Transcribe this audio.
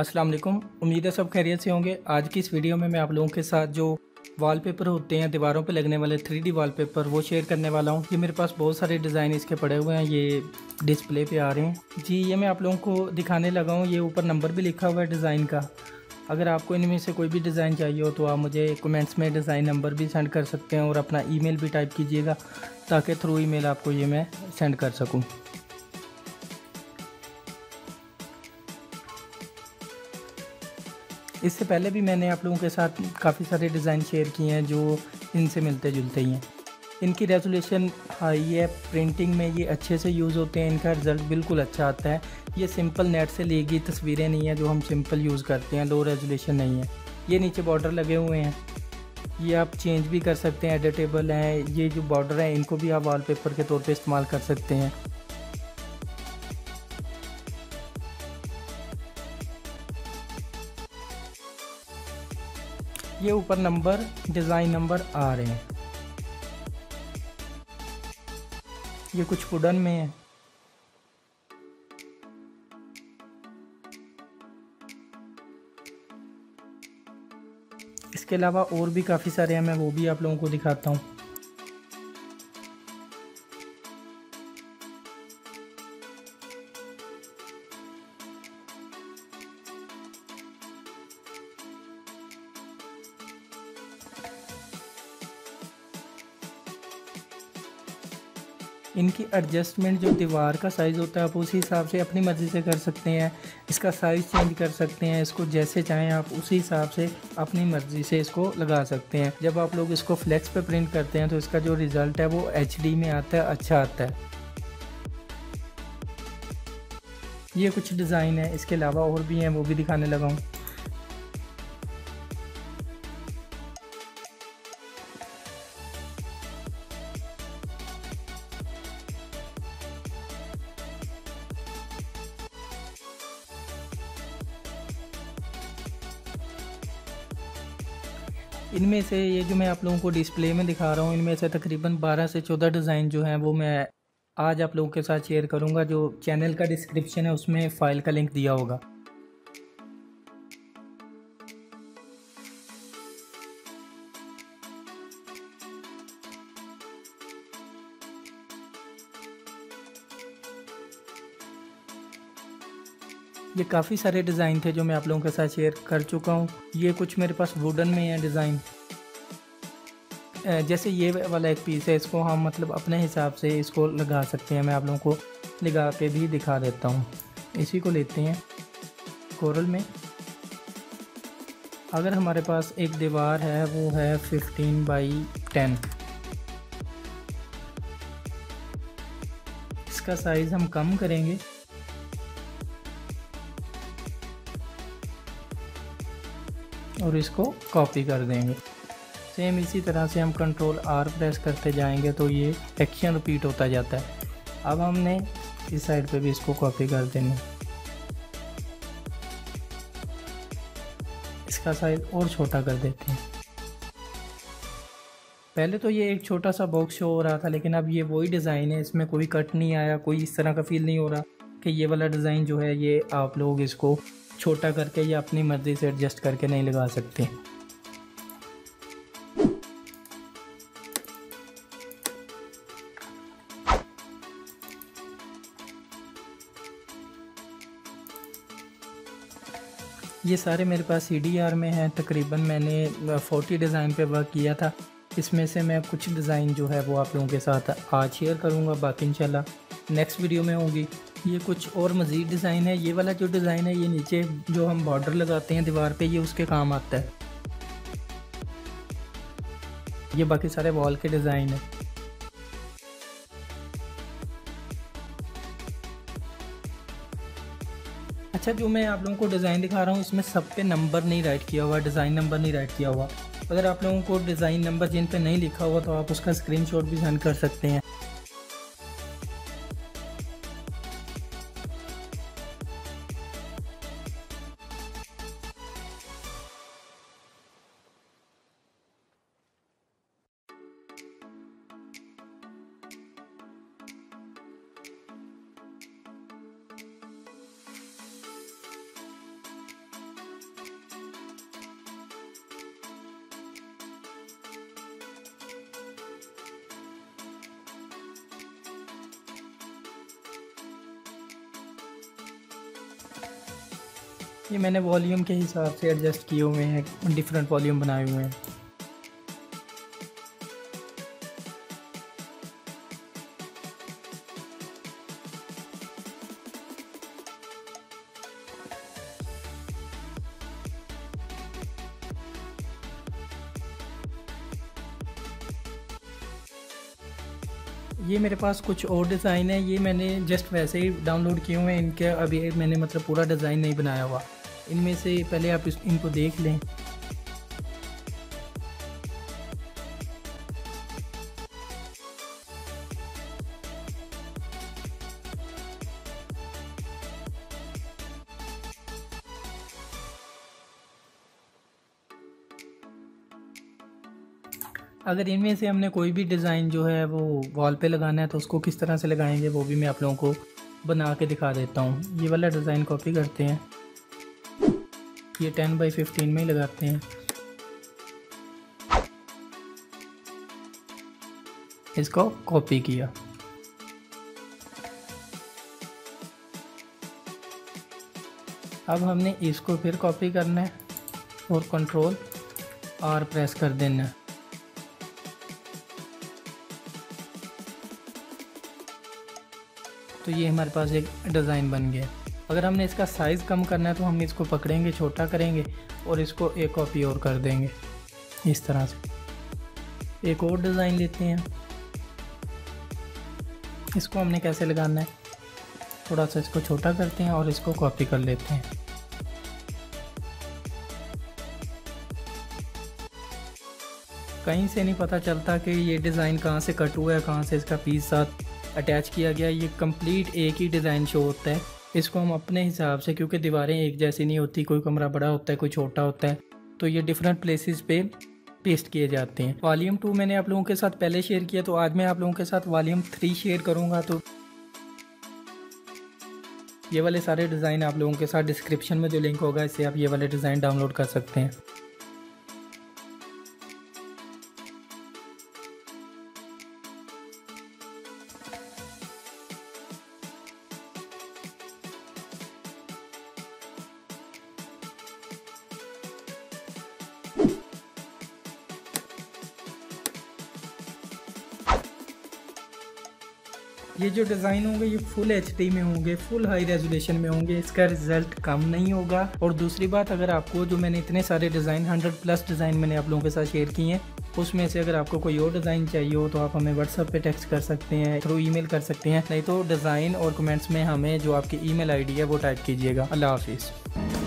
अस्सलाम वालेकुम, उम्मीद है सब खैरियत से होंगे। आज की इस वीडियो में मैं आप लोगों के साथ जो वॉलपेपर होते हैं दीवारों पे लगने वाले 3D वॉलपेपर वो शेयर करने वाला हूँ। ये मेरे पास बहुत सारे डिज़ाइन इसके पड़े हुए हैं, ये डिस्प्ले पे आ रहे हैं जी। ये मैं आप लोगों को दिखाने लगा हूँ, ये ऊपर नंबर भी लिखा हुआ है डिज़ाइन का। अगर आपको इनमें से कोई भी डिज़ाइन चाहिए हो तो आप मुझे कमेंट्स में डिज़ाइन नंबर भी सेंड कर सकते हैं और अपना ईमेल भी टाइप कीजिएगा ताकि थ्रू ईमेल आपको ये मैं सेंड कर सकूँ। इससे पहले भी मैंने आप लोगों के साथ काफ़ी सारे डिज़ाइन शेयर किए हैं जो इनसे मिलते जुलते ही हैं। इनकी रेजोल्यूशन हाई है, प्रिंटिंग में ये अच्छे से यूज़ होते हैं, इनका रिज़ल्ट बिल्कुल अच्छा आता है। ये सिंपल नेट से ली गई तस्वीरें नहीं हैं जो हम सिंपल यूज़ करते हैं, लो रेजोल्यूशन नहीं है। ये नीचे बॉर्डर लगे हुए हैं, ये आप चेंज भी कर सकते हैं, एडिटेबल हैं। ये जो बॉर्डर हैं इनको भी आप वॉलपेपर के तौर पर इस्तेमाल कर सकते हैं। ये ऊपर नंबर डिज़ाइन नंबर आ रहे हैं, ये कुछ वुडन में है। इसके अलावा और भी काफ़ी सारे हैं, मैं वो भी आप लोगों को दिखाता हूँ। इनकी एडजस्टमेंट जो दीवार का साइज़ होता है आप उसी हिसाब से अपनी मर्ज़ी से कर सकते हैं, इसका साइज़ चेंज कर सकते हैं, इसको जैसे चाहें आप उसी हिसाब से अपनी मर्ज़ी से इसको लगा सकते हैं। जब आप लोग इसको फ्लेक्स पे प्रिंट करते हैं तो इसका जो रिज़ल्ट है वो HD में आता है, अच्छा आता है। ये कुछ डिज़ाइन है, इसके अलावा और भी हैं, वो भी दिखाने लगा हूँ। इनमें से ये जो मैं आप लोगों को डिस्प्ले में दिखा रहा हूँ, इनमें से तकरीबन 12 से 14 डिज़ाइन जो हैं वो मैं आज आप लोगों के साथ शेयर करूँगा। जो चैनल का डिस्क्रिप्शन है उसमें फ़ाइल का लिंक दिया होगा। ये काफ़ी सारे डिज़ाइन थे जो मैं आप लोगों के साथ शेयर कर चुका हूँ। ये कुछ मेरे पास वुडन में है डिज़ाइन, जैसे ये वाला एक पीस है, इसको हम मतलब अपने हिसाब से इसको लगा सकते हैं। मैं आप लोगों को लगा के भी दिखा देता हूँ। इसी को लेते हैं कोरल में। अगर हमारे पास एक दीवार है वो है 15 बाई 10, इसका साइज़ हम कम करेंगे। और इसको कॉपी कर देंगे। सेम इसी तरह से हम Ctrl R प्रेस करते जाएंगे तो ये एक्शन रिपीट होता जाता है। अब हमने इस साइड पे भी इसको कॉपी कर देंगे, इसका साइज और छोटा कर देते हैं। पहले तो ये एक छोटा सा बॉक्स शो हो रहा था, लेकिन अब ये वही डिज़ाइन है, इसमें कोई कट नहीं आया, कोई इस तरह का फील नहीं हो रहा कि ये वाला डिज़ाइन जो है ये आप लोग इसको छोटा करके या अपनी मर्ज़ी से एडजस्ट करके नहीं लगा सकते। ये सारे मेरे पास CDR में हैं। तकरीबन मैंने 40 डिज़ाइन पे वर्क किया था, इसमें से मैं कुछ डिज़ाइन जो है वो आप लोगों के साथ आज शेयर करूँगा, बाकी इंशाल्लाह नेक्स्ट वीडियो में होगी। ये कुछ और मज़ीद डिज़ाइन है। ये वाला जो डिज़ाइन है ये नीचे जो हम बॉर्डर लगाते हैं दीवार पे, ये उसके काम आता है। ये बाकी सारे वॉल के डिज़ाइन है। अच्छा, जो मैं आप लोगों को डिज़ाइन दिखा रहा हूँ इसमें सब पे नंबर नहीं राइट किया हुआ, डिज़ाइन नंबर नहीं राइट किया हुआ। अगर आप लोगों को डिज़ाइन नंबर जिन पे नहीं लिखा हुआ तो आप उसका स्क्रीनशॉट भी सेंड कर सकते हैं। ये मैंने वॉल्यूम के हिसाब से एडजस्ट किए हुए हैं, डिफरेंट वॉल्यूम बनाए हुए हैं। ये मेरे पास कुछ और डिज़ाइन है, ये मैंने जस्ट वैसे ही डाउनलोड किए हुए हैं, इनके अभी मैंने मतलब पूरा डिज़ाइन नहीं बनाया हुआ। इनमें से पहले आप इनको देख लें। अगर इनमें से हमने कोई भी डिज़ाइन जो है वो वॉल पे लगाना है तो उसको किस तरह से लगाएंगे वो भी मैं आप लोगों को बना के दिखा देता हूँ। ये वाला डिज़ाइन कॉपी करते हैं, ये 10x15 में ही लगाते हैं। इसको कॉपी किया, अब हमने इसको फिर कॉपी करना है और Ctrl+R प्रेस कर देना है। तो ये हमारे पास एक डिज़ाइन बन गया। अगर हमने इसका साइज़ कम करना है तो हम इसको पकड़ेंगे, छोटा करेंगे और इसको एक कॉपी और कर देंगे। इस तरह से एक और डिज़ाइन लेते हैं। इसको हमने कैसे लगाना है, थोड़ा सा इसको छोटा करते हैं और इसको कॉपी कर लेते हैं। कहीं से नहीं पता चलता कि ये डिज़ाइन कहाँ से कट हुआ है, कहाँ से इसका पीस साथ अटैच किया गया। ये कंप्लीट एक ही डिज़ाइन शो होता है। इसको हम अपने हिसाब से, क्योंकि दीवारें एक जैसी नहीं होती, कोई कमरा बड़ा होता है, कोई छोटा होता है, तो ये डिफरेंट प्लेसेस पे पेस्ट किए जाते हैं। वॉल्यूम 2 मैंने आप लोगों के साथ पहले शेयर किया, तो आज मैं आप लोगों के साथ वॉल्यूम 3 शेयर करूँगा। तो ये वाले सारे डिज़ाइन आप लोगों के साथ डिस्क्रिप्शन में जो लिंक होगा, इससे आप ये वाले डिज़ाइन डाउनलोड कर सकते हैं। ये जो डिज़ाइन होंगे ये फुल HD में होंगे, फुल हाई रेजोल्यूशन में होंगे, इसका रिजल्ट कम नहीं होगा। और दूसरी बात, अगर आपको, जो मैंने इतने सारे डिज़ाइन 100+ डिज़ाइन मैंने आप लोगों के साथ शेयर किए हैं, उसमें से अगर आपको कोई और डिज़ाइन चाहिए हो तो आप हमें WhatsApp पे टेक्स्ट कर सकते हैं, थ्रू ईमेल कर सकते हैं, नहीं तो डिज़ाइन और कमेंट्स में हमें जो आपकी ईमेल ID है वो टाइप कीजिएगा। अल्लाह हाफिज़।